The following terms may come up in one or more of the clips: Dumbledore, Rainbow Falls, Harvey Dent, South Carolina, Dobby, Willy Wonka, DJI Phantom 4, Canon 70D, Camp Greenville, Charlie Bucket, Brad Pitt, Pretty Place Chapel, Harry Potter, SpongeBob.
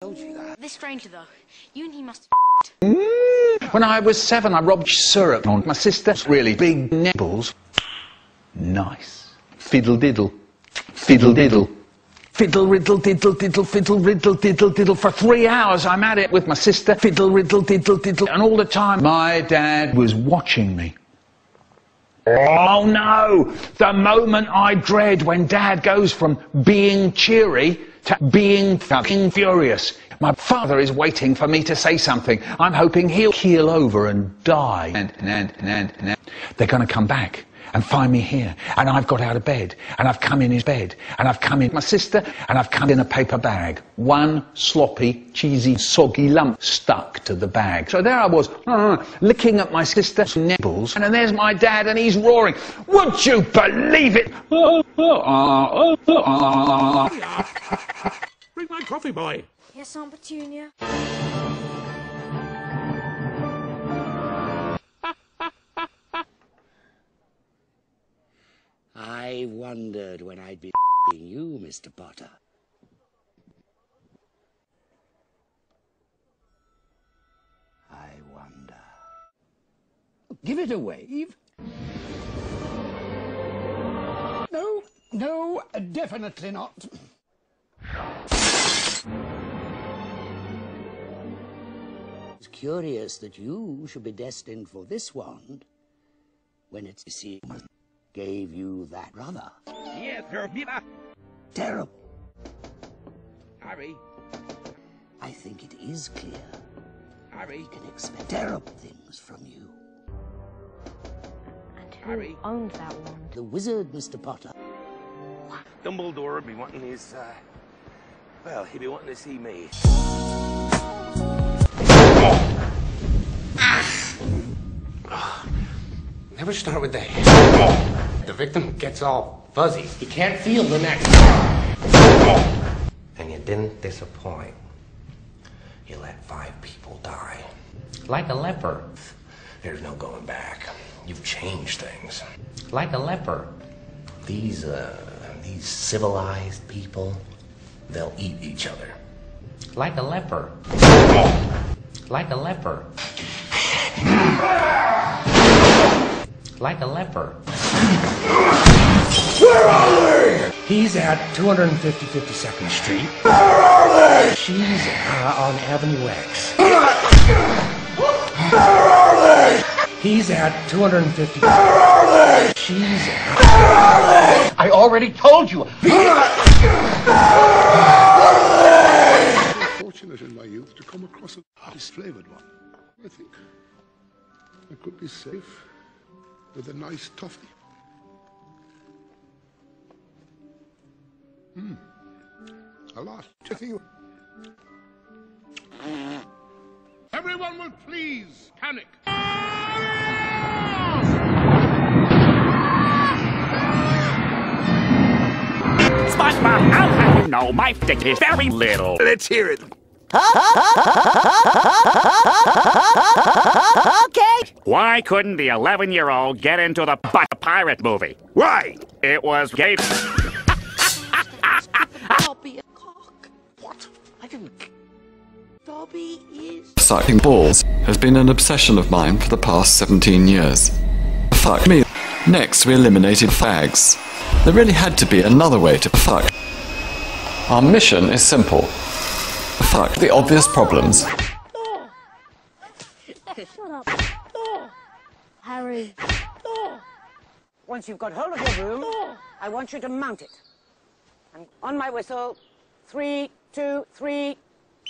Told you that. This stranger though, you and he must have When I was 7, I rubbed syrup on my sister's really big nipples. Nice. Fiddle diddle. Fiddle diddle. Fiddle riddle diddle diddle fiddle riddle diddle diddle. For 3 hours I'm at it with my sister. Fiddle riddle diddle diddle. And all the time my dad was watching me. Oh no! The moment I dread when Dad goes from being cheery to being fucking furious. My father is waiting for me to say something. I'm hoping he'll keel over and die. And. They're gonna come back and find me here. And I've got out of bed. And I've come in his bed. And I've come in my sister. And I've come in a paper bag. One sloppy, cheesy, soggy lump stuck to the bag. So there I was, licking at my sister's nipples. And then there's my dad and he's roaring. Would you believe it? Bring my coffee, boy. Yes, Aunt Petunia. I wondered when I'd be f***ing you, Mr. Potter. I wonder. Give it a wave. No, no, definitely not. It's curious that you should be destined for this wand when it's sealed. Gave you that brother. Yes, sir. Terrible. Harry. I think it is clear. Harry. We can expect terrible things from you. And who Harry owned that one? The wizard, Mr. Potter. What? Dumbledore would be wanting his, well, he'd be wanting to see me. Never start with that. The victim gets all fuzzy. He can't feel the neck. And you didn't disappoint. You let 5 people die. Like a leper. There's no going back. You've changed things. Like a leper. These civilized people, they'll eat each other. Like a leper. Like a leper. Like a leper. Where are they? He's at 250 52nd Street. Where are they? She's on Avenue X. Where are they? He's at 250. Where are they? She's. Where are they? I already told you. Where are they? I was fortunate in my youth to come across a disflavored one. I think I could be safe with a nice toffee. A lot. Everyone will please panic. SpongeBob, I'll have you know my dick is very little. Let's hear it. Okay. Why couldn't the 11-year-old get into the pirate movie? Why? It was gay. Dobby a cock. What? I didn't. Dobby is. Sucking balls has been an obsession of mine for the past 17 years. Fuck me. Next, we eliminated fags. There really had to be another way to fuck. Our mission is simple. Fuck the obvious problems. Oh. Shut up. Oh. Harry. Oh. Once you've got hold of your room, oh. I want you to mount it. And on my whistle, 3, 2, 3,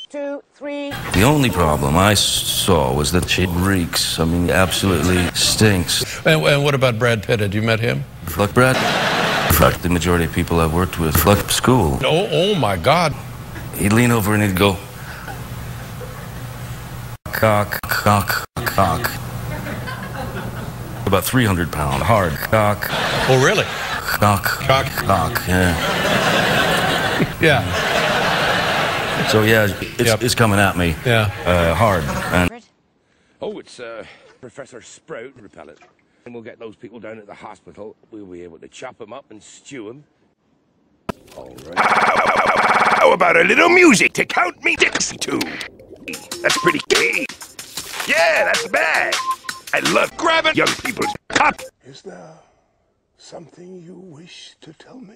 2, 3. The only problem I saw was that she reeks. I mean, absolutely stinks. And what about Brad Pitt? Had you met him? Fuck Brad. Fuck the majority of people I've worked with. Fuck school. Oh my God. He'd lean over and he'd go, cock, cock, cock. About 300-pound hard cock. Oh, really? Cock, cock, cock, yeah. Yeah. So, yeah, it's coming at me. Yeah. Hard. And oh, it's Professor Sprout repellent. And we'll get those people down at the hospital. We'll be able to chop them up and stew them. All right. How about a little music to count me dicks to? That's pretty gay. Yeah, that's bad. I love grabbing young people's cock. Is there something you wish to tell me?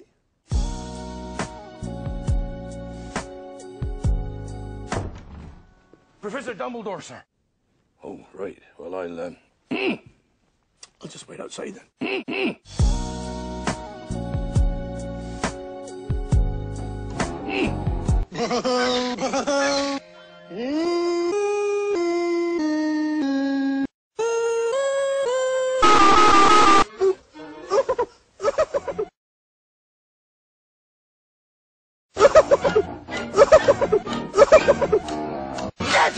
Professor Dumbledore, sir. Oh, right. Well, I'll just wait outside then. Get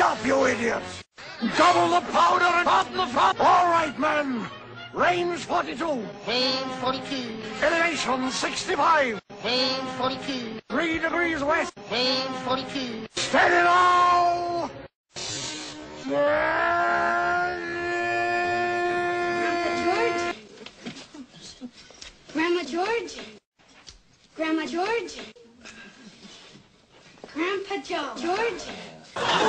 up, you idiots! Double the powder and pop the fun! All right, men! Range 42. Range 42. Elevation 65. Range 42. 3 degrees west. Range 42. Steady now! Grandma George? Grandma George? Grandma George? Grandpa George?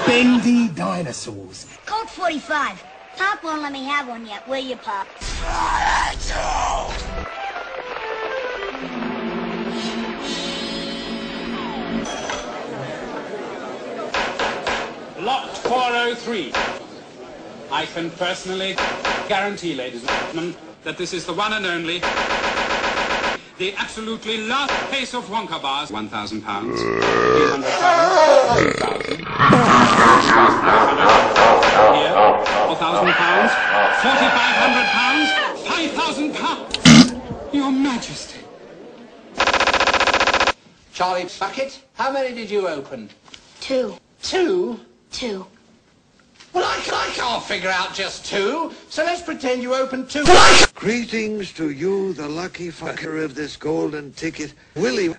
Bendy dinosaurs. Colt 45. Pop won't let me have one yet, will you, Pop? Lot 403. I can personally guarantee, ladies and gentlemen, that this is the one and only, the absolutely last case of Wonka bars. £1,000. £300. £2,000. Here. £4,000. £4,500. £5,000. Your Majesty. Charlie Bucket, how many did you open? Two. Two? Two. Well, I can't figure out just two, so let's pretend you opened two. Greetings to you, the lucky fucker of this golden ticket. Willy,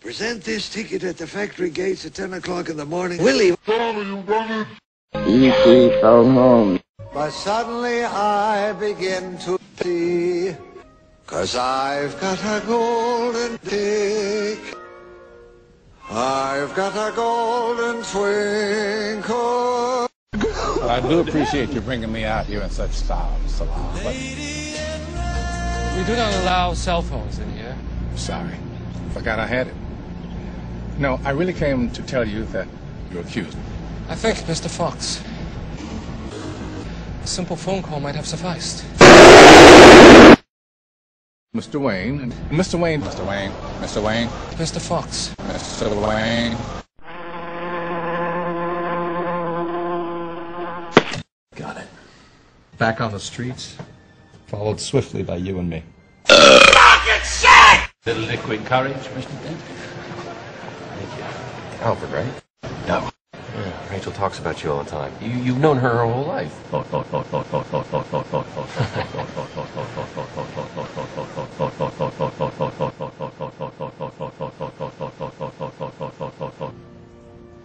present this ticket at the factory gates at 10 o'clock in the morning. Willy, sorry, you brother. Easy from home. But suddenly I begin to see, 'cause I've got a golden dick. I've got a golden twinkle. I do appreciate you bringing me out here in such style, Mr. Long, but we do not allow cell phones in here. Sorry. Forgot I had it. No, I really came to tell you that you're accused. I think, Mr. Fox, a simple phone call might have sufficed. Mr. Wayne. Mr. Wayne. Mr. Wayne. Mr. Wayne. Mr. Fox. Mr. Wayne. Got it. Back on the streets, followed swiftly by you and me. Fucking shit! Little liquid courage, Mr. Dent. Thank you. Alfred, right? No. Yeah, Rachel talks about you all the time. You've known her whole life.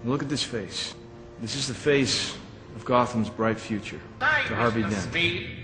Look at this face. This is the face of Gotham's bright future. To Harvey Dent.